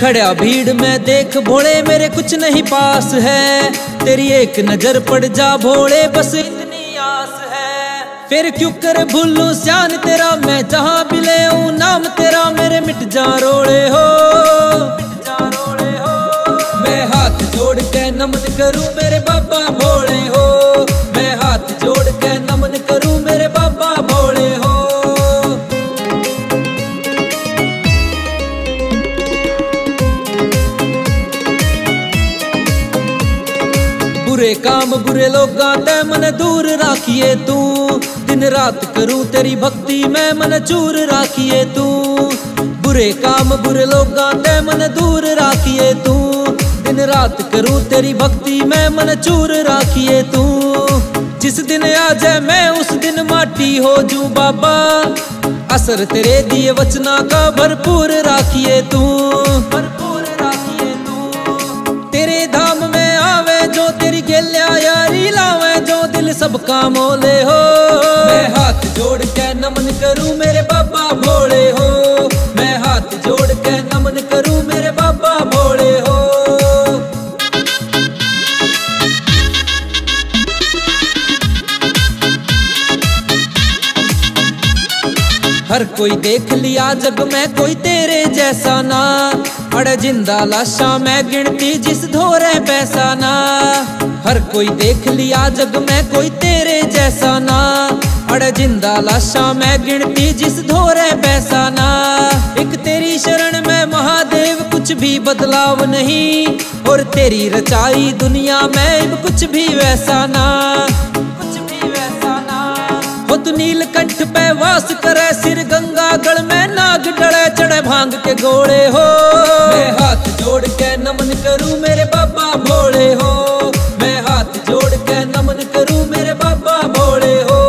खड़ा भीड़ में देख भोले मेरे कुछ नहीं पास है, तेरी एक नजर पड़ जा भोले बस इतनी आस है। फिर क्यों कर भूलू श्यान तेरा मैं जहाँ भी ले आऊं नाम तेरा मेरे मिट जा रोड़े हो। मैं हाथ जोड़ के नमन करूँ मेरे बाबा भोले हो, मैं हाथ जोड़ के नमन करूँ मेरे बाबा भोले हो। बुरे काम बुरे लोगां ते मन दूर राखिए तू, दिन रात करूं तेरी भक्ति मैं मन चूर राखिए तू। बुरे काम बुरे लोगां ते मन दूर राखिए तू, दिन रात करूं तेरी भक्ति मैं मन चूर राखिए तू। जिस दिन आ जाए मैं उस दिन माटी हो जू बाबा, असर तेरे दिए वचना का भरपूर राखिए तू। तेरे धाम में जो तेरी गेल्या यारी लावे जो दिल सबका मोले हो। मैं हाथ जोड़ के नमन करूं मेरे बाबा भोले हो, मैं हाथ जोड़ के नमन करूं मेरे बाबा भोले हो। हर कोई देख लिया जग में कोई तेरे जैसा ना, अड़े जिंदा लाशा मैं गिनती जिस धोरे पैसा ना। हर कोई देख लिया जग में कोई तेरे जैसा ना, अड़े जिंदा लाशा मैं गिनती जिस धोरे पैसा ना। एक तेरी शरण में महादेव कुछ भी बदलाव नहीं, और तेरी रचाई दुनिया में कुछ भी वैसा ना। हो तू नीलकंठ पे वास करे सिर गंगागढ़ में नाग डले चढ़े भांग के गोले हो। मैं हाथ जोड़ के नमन करूं मेरे बाबा भोले हो, मैं हाथ जोड़ के नमन करूं मेरे बाबा भोले हो।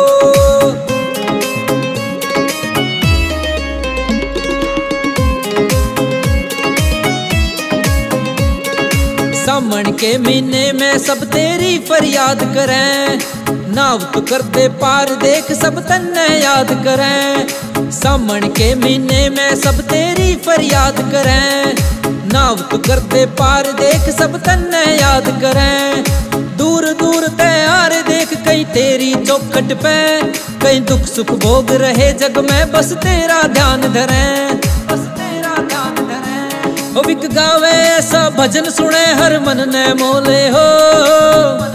सावन के महीने में सब तेरी फरियाद करें, नाव तू करते पार देख सब तन्ने याद करें। सावन के महीने में सब तेरी फरियाद करें, नाव तू करते पार देख सब तन्ने याद करें। दूर दूर तैयार देख कहीं तेरी चौखट पे, कहीं दुख सुख भोग रहे जग में बस तेरा ध्यान धरें, बस तेरा ध्यान धरें। ओ बिक गावे ऐसा भजन सुने हर मन ने मोले हो।